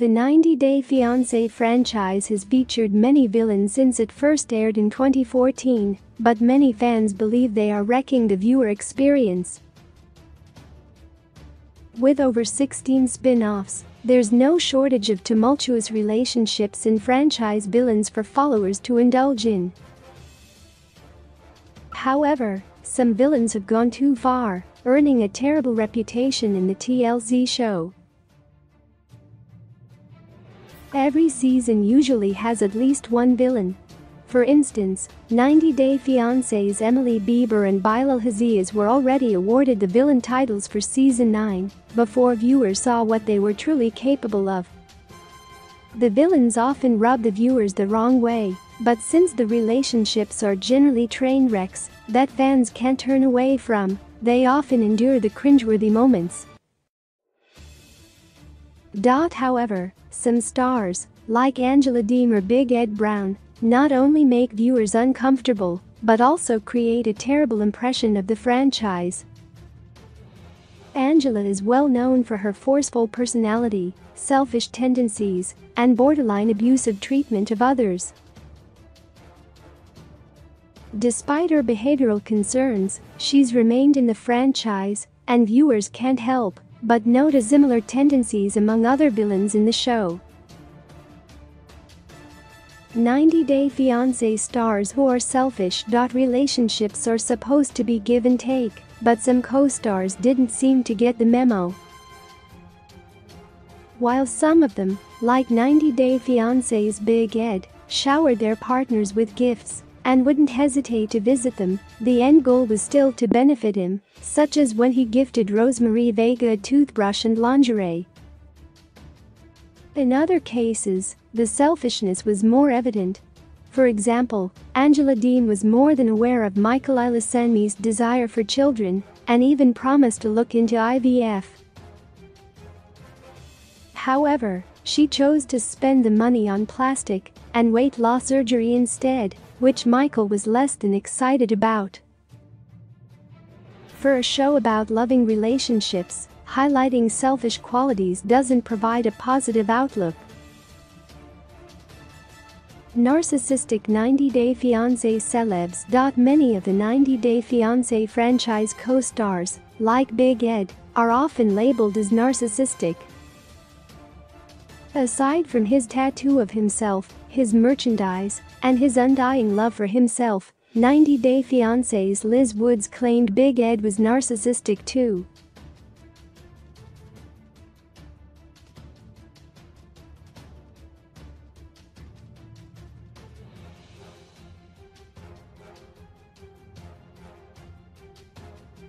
The 90 Day Fiancé franchise has featured many villains since it first aired in 2014, but many fans believe they are wrecking the viewer experience. With over 16 spin-offs, there's no shortage of tumultuous relationships and franchise villains for followers to indulge in. However, some villains have gone too far, earning a terrible reputation in the TLC show. Every season usually has at least one villain. For instance, 90 Day Fiancé's Emily Bieber and Bilal Hazias were already awarded the villain titles for season 9 before viewers saw what they were truly capable of. The villains often rub the viewers the wrong way, but since the relationships are generally train wrecks that fans can't turn away from, they often endure the cringeworthy moments. However, some stars, like Angela Deem or Big Ed Brown, not only make viewers uncomfortable, but also create a terrible impression of the franchise. Angela is well known for her forceful personality, selfish tendencies, and borderline abusive treatment of others. Despite her behavioral concerns, she's remained in the franchise, and viewers can't help but notice similar tendencies among other villains in the show. 90 Day Fiancé stars who are selfish. Relationships are supposed to be give and take, but some co-stars didn't seem to get the memo. While some of them, like 90 Day Fiancé's Big Ed, showered their partners with gifts and wouldn't hesitate to visit them, the end goal was still to benefit him, such as when he gifted Rosemarie Vega a toothbrush and lingerie. In other cases, the selfishness was more evident. For example, Angela Deem was more than aware of Michael Ilesanmi's desire for children and even promised to look into IVF. However, she chose to spend the money on plastic and weight loss surgery instead, which Michael was less than excited about. For a show about loving relationships, highlighting selfish qualities doesn't provide a positive outlook. Narcissistic 90 Day Fiancé celebs. Many of the 90 Day Fiancé franchise co-stars, like Big Ed, are often labeled as narcissistic. Aside from his tattoo of himself, his merchandise, and his undying love for himself, 90 Day Fiancé's Liz Woods claimed Big Ed was narcissistic too.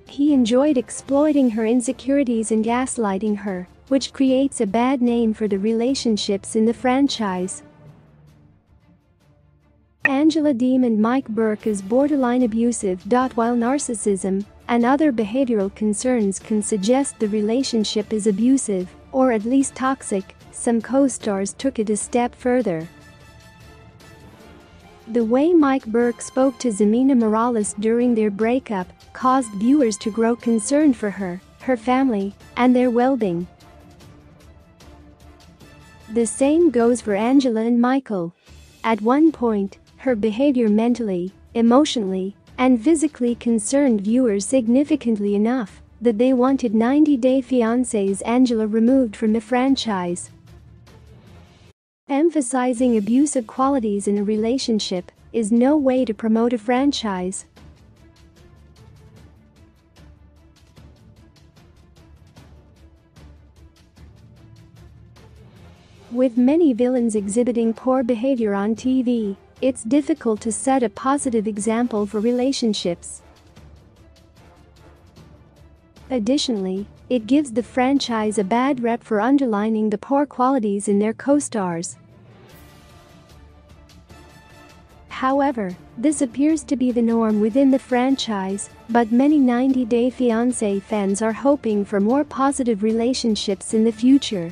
He enjoyed exploiting her insecurities and gaslighting her, which creates a bad name for the relationships in the franchise. Angela Deem and Mike Burke is borderline abusive. While narcissism and other behavioral concerns can suggest the relationship is abusive, or at least toxic, some co-stars took it a step further. The way Mike Burke spoke to Zamina Morales during their breakup caused viewers to grow concerned for her, her family, and their well-being. The same goes for Angela and Michael. At one point, her behavior mentally, emotionally, and physically concerned viewers significantly enough that they wanted 90 Day Fiancé's Angela removed from the franchise. Emphasizing abusive qualities in a relationship is no way to promote a franchise. With many villains exhibiting poor behavior on TV, it's difficult to set a positive example for relationships. Additionally, it gives the franchise a bad rep for underlining the poor qualities in their co-stars. However, this appears to be the norm within the franchise, but many 90 Day Fiancé fans are hoping for more positive relationships in the future.